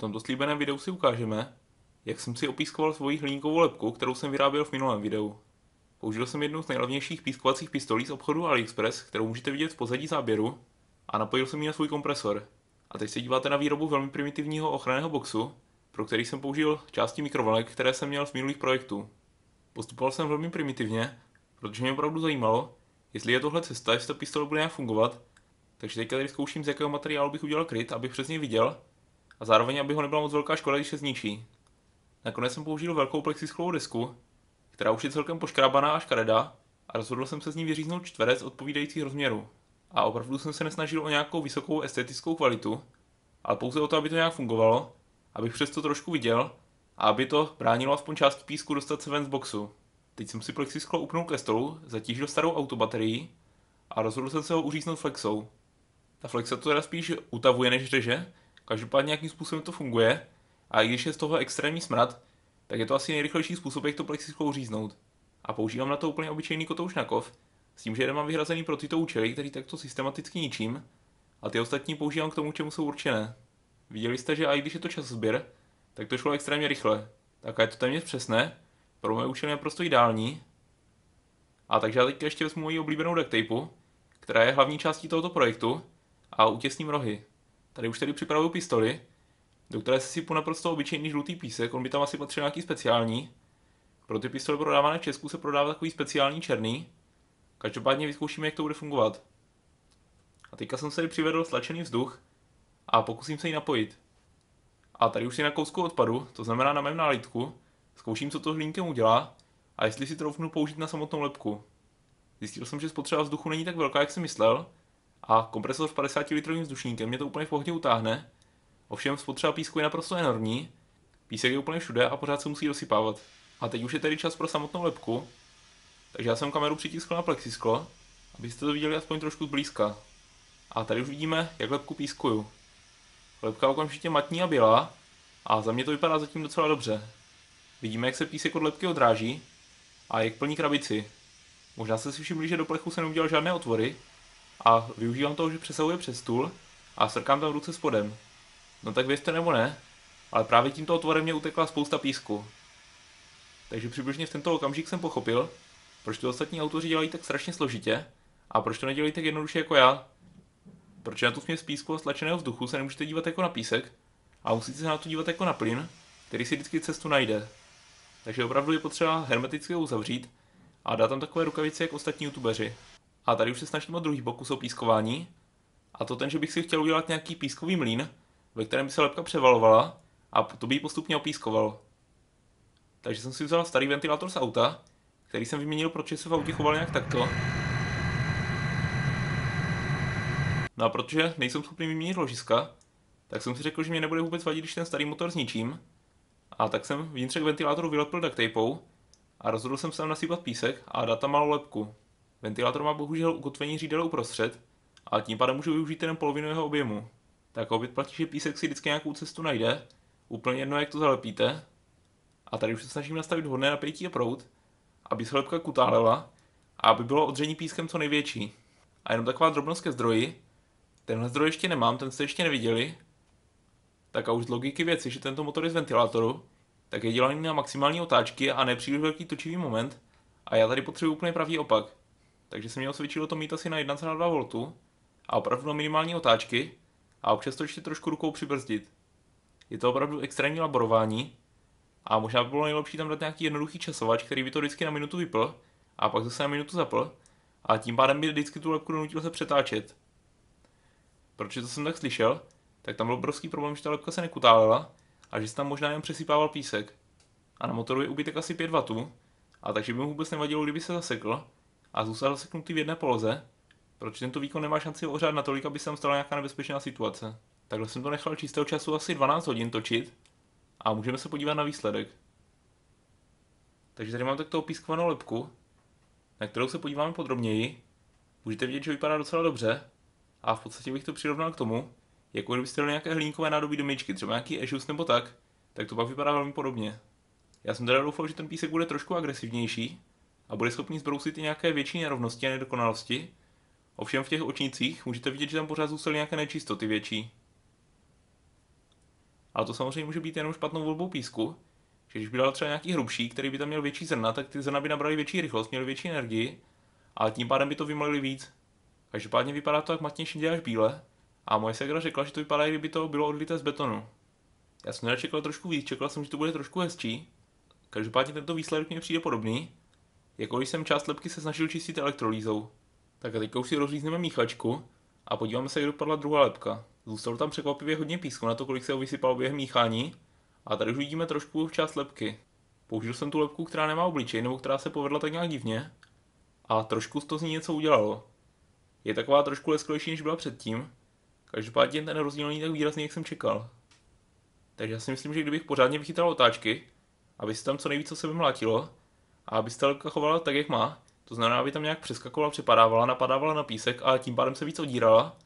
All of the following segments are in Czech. V tomto slíbeném videu si ukážeme, jak jsem si opískoval svoji hliníkovou lebku, kterou jsem vyráběl v minulém videu. Použil jsem jednu z nejlevnějších pískovacích pistolí z obchodu AliExpress, kterou můžete vidět v pozadí záběru, a napojil jsem ji na svůj kompresor. A teď se díváte na výrobu velmi primitivního ochranného boxu, pro který jsem použil části mikrovlnek, které jsem měl z minulých projektů. Postupoval jsem velmi primitivně, protože mě opravdu zajímalo, jestli je tohle cesta, jestli ta pistole bude nějak fungovat, takže teďka tady zkouším, z jakého materiálu bych udělal kryt, abych přesně viděl, a zároveň, aby ho nebyla moc velká škoda, když se zničí. Nakonec jsem použil velkou plexisklovou desku, která už je celkem poškrábaná a škaredá, a rozhodl jsem se z ní vyříznout čtverec odpovídajících rozměrů. A opravdu jsem se nesnažil o nějakou vysokou estetickou kvalitu, ale pouze o to, aby to nějak fungovalo, abych přesto trošku viděl a aby to bránilo aspoň část písku dostat se ven z boxu. Teď jsem si plexisklo upnul ke stolu, zatížil starou autobaterii a rozhodl jsem se ho uříznout flexou. Ta flexa to teda spíš utavuje než řeže. Každopádně nějakým způsobem to funguje, a i když je z toho extrémní smrad, tak je to asi nejrychlejší způsob, jak to plexisklo uříznout. A používám na to úplně obyčejný kotouč na kov, s tím, že jeden mám vyhrazený pro tyto účely, který takto systematicky ničím, a ty ostatní používám k tomu, čemu jsou určené. Viděli jste, že i když je to časozběr, tak to šlo extrémně rychle. Tak je to téměř přesné, pro moje účely je prostě ideální. A takže já teďka ještě vezmu moji oblíbenou duct tape, která je hlavní částí tohoto projektu, a utěsním rohy. Tady už tedy připravuju pistoli, do které si sypu naprosto obyčejný žlutý písek, on by tam asi patřil nějaký speciální. Pro ty pistole prodávané v Česku se prodává takový speciální černý. Každopádně vyzkoušíme, jak to bude fungovat. A teďka jsem se přivedl stlačený vzduch a pokusím se ji napojit. A tady už si na kousku odpadu, to znamená na mém nálítku, zkouším, co to hliníkem udělá a jestli si troufnu použít na samotnou lebku. Zjistil jsem, že spotřeba vzduchu není tak velká, jak jsem myslel, a kompresor s 50 litrovým vzdušníkem mě to úplně v pohodě utáhne, ovšem spotřeba písku je naprosto enormní, písek je úplně všude a pořád se musí dosypávat. A teď už je tedy čas pro samotnou lebku, takže já jsem kameru přitiskl na plexisklo, abyste to viděli aspoň trošku zblízka. A tady už vidíme, jak lebku pískuju. Lebka okamžitě matní a bělá a za mě to vypadá zatím docela dobře. Vidíme, jak se písek od lebky odráží a jak plní krabici. Možná jste si všimli, že do plechu jsem neudělal žádné otvory, a využívám toho, že přesahuje přes stůl a strkám tam ruce spodem. No tak věřte nebo ne, ale právě tímto otvorem mě utekla spousta písku. Takže přibližně v tento okamžik jsem pochopil, proč ty ostatní autoři dělají tak strašně složitě a proč to nedělají tak jednoduše jako já. Proč na tu směs písku a stlačeného vzduchu se nemůžete dívat jako na písek a musíte se na to dívat jako na plyn, který si vždycky cestu najde. Takže opravdu je potřeba hermeticky ho uzavřít a dát tam takové rukavice jak ostatní youtubeři. A tady už se snažím o druhý pokus o pískování. A to ten, že bych si chtěl udělat nějaký pískový mlýn, ve kterém by se lebka převalovala a to by ji postupně opískoval. Takže jsem si vzal starý ventilátor z auta, který jsem vyměnil, protože se v autě choval nějak takto. No a protože nejsem schopný vyměnit ložiska, tak jsem si řekl, že mě nebude vůbec vadit, když ten starý motor zničím. A tak jsem vnitřek ventilátoru vylepil duct tapou a rozhodl jsem se tam nasypat písek a dát tam malou lebku. Ventilátor má bohužel ukotvení řídele uprostřed a tím pádem můžu využít jen polovinu jeho objemu. Tak opět platí, že písek si vždycky nějakou cestu najde, úplně jedno, jak to zalepíte. A tady už se snažím nastavit hodné napětí a proud, aby se lebka kutálela a aby bylo odření pískem co největší. A jenom taková drobnost ke zdroji. Tenhle zdroj ještě nemám, ten jste ještě neviděli. Tak a už z logiky věci, že tento motor je z ventilátoru, tak je dělaný na maximální otáčky a nepříliš velký točivý moment a já tady potřebuji úplně pravý opak. Takže se mě osvědčilo to mít asi na 1,2 V a opravdu na minimální otáčky a občas to ještě trošku rukou přibrzdit. Je to opravdu extrémní laborování a možná by bylo nejlepší tam dát nějaký jednoduchý časovač, který by to vždycky na minutu vypl a pak zase na minutu zapl a tím pádem by vždycky tu lebku donutil se přetáčet. Protože to jsem tak slyšel, tak tam byl obrovský problém, že ta lebka se nekutálela a že se tam možná jen přesypával písek. A na motoru je úbytek asi 5 W a takže by mu vůbec nevadilo, kdyby se zasekl a zůstal zaseknutý v jedné poloze, protože tento výkon nemá šanci ohřát natolik, aby se tam stala nějaká nebezpečná situace. Takhle jsem to nechal čistého času asi 12 hodin točit a můžeme se podívat na výsledek. Takže tady mám takto opískovanou lebku, na kterou se podíváme podrobněji. Můžete vidět, že vypadá docela dobře a v podstatě bych to přirovnal k tomu, jako kdybyste měli nějaké hliníkové nádobí do myčky, třeba nějaký Ešus nebo tak, tak to pak vypadá velmi podobně. Já jsem teda doufal, že ten písek bude trošku agresivnější a bude schopný zbrousit i nějaké větší nerovnosti a nedokonalosti. Ovšem v těch očnících můžete vidět, že tam pořád zůstaly nějaké nečistoty větší. Ale to samozřejmě může být jenom špatnou volbou písku. Že když by dal třeba nějaký hrubší, který by tam měl větší zrna, tak ty zrna by nabrali větší rychlost, měli větší energii, ale tím pádem by to vymolili víc. Každopádně vypadá to jak matnější děláš bíle a moje segra řekla, že to vypadá, kdyby to bylo odlité z betonu. Já jsem nečekal trošku víc, čekal jsem, že to bude trošku hezčí. Každopádně tento výsledek mi přijde podobný, jako když jsem část lepky se snažil čistit elektrolýzou. Tak a teďka už si rozřízneme míchačku a podíváme se, jak dopadla druhá lepka. Zůstalo tam překvapivě hodně písku na to, kolik se ho vysypalo během míchání. A tady už vidíme trošku část lepky. Použil jsem tu lepku, která nemá obličej, nebo která se povedla tak nějak divně. A trošku to z ní něco udělalo. Je taková trošku lesklejší, než byla předtím. Každopádně ten rozdíl není tak výrazný, jak jsem čekal. Takže já si myslím, že kdybych pořádně vychytal otáčky, aby se tam co nejvíce sebe mlátilo, a aby se ta lepka chovala tak, jak má, to znamená, aby tam nějak přeskakovala, přepadávala, napadávala na písek a tím pádem se víc odírala,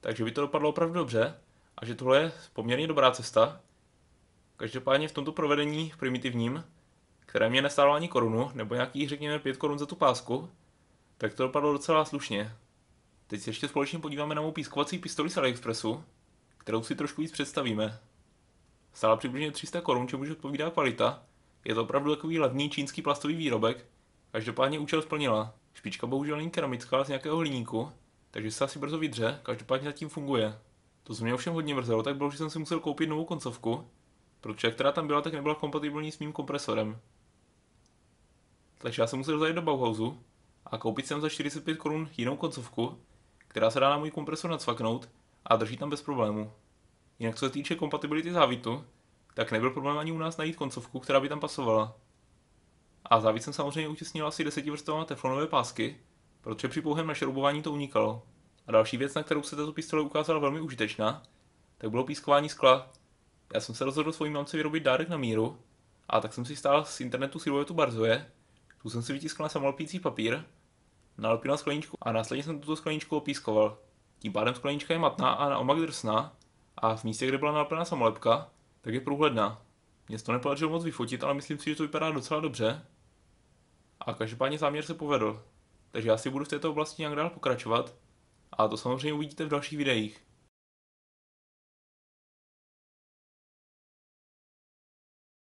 takže by to dopadlo opravdu dobře a že tohle je poměrně dobrá cesta. Každopádně v tomto provedení primitivním, které mě nestálo ani korunu, nebo nějakých řekněme 5 korun za tu pásku, tak to dopadlo docela slušně. Teď se ještě společně podíváme na mou pískovací pistoli z AliExpressu, kterou si trošku víc představíme. Stála přibližně 300 korun, čemuž odpovídá kvalita. Je to opravdu takový levný čínský plastový výrobek, každopádně účel splnila. Špička bohužel není keramická, ale z nějakého hliníku, takže se asi brzo vydře, každopádně zatím funguje. To, co mě ovšem hodně mrzelo, tak bylo, že jsem si musel koupit novou koncovku, protože jak která tam byla, tak nebyla kompatibilní s mým kompresorem. Takže já jsem musel zajít do Bauhausu a koupit jsem za 45 korun jinou koncovku, která se dá na můj kompresor nacvaknout a drží tam bez problému. Jinak co se týče kompatibility závitu, tak nebyl problém ani u nás najít koncovku, která by tam pasovala. A závit jsem samozřejmě utěsnil asi 10 vrstvami teflonové pásky, protože při pouhém našroubování to unikalo. A další věc, na kterou se tato pistole ukázala velmi užitečná, tak bylo pískování skla. Já jsem se rozhodl svojí mamce vyrobit dárek na míru, a tak jsem si stál z internetu Silhouette Barzoe, tu jsem si vytiskl na samolepící papír, nalepil na skleničku a následně jsem tuto skleničku opískoval. Tím pádem sklenička je matná a na omak drsná, a v místě, kde byla nalepena samolepka, tak je průhledná. Mně se to nepodařilo moc vyfotit, ale myslím si, že to vypadá docela dobře. A každopádně záměr se povedl. Takže já si budu v této oblasti nějak dál pokračovat, a to samozřejmě uvidíte v dalších videích.